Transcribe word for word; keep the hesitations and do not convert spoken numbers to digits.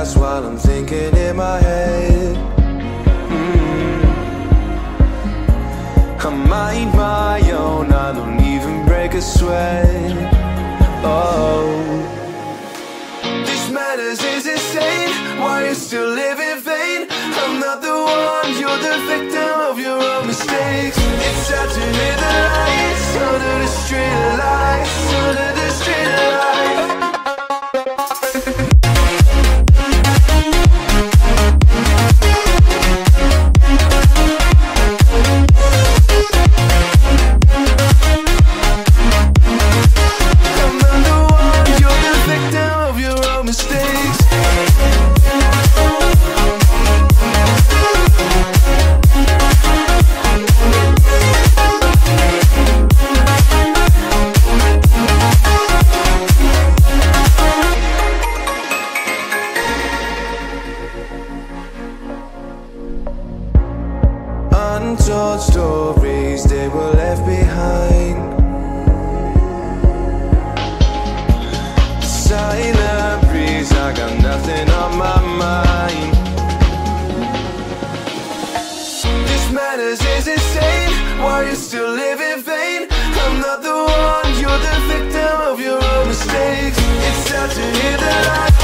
past while I'm thinking in my head. mm. I mind my own, I don't even break a sweat. Oh, this madness is insane. Why you still live in vain? I'm not the one, you're the victim of your own mistakes. It's sad to hear the lights under the street lights, under the street lights. Untold stories they were left behind. Silent breeze, I got nothing on my mind. This madness is insane. Why you still live in vain? I'm not the one, you're the victim of your own mistakes. It's sad to hear the lies.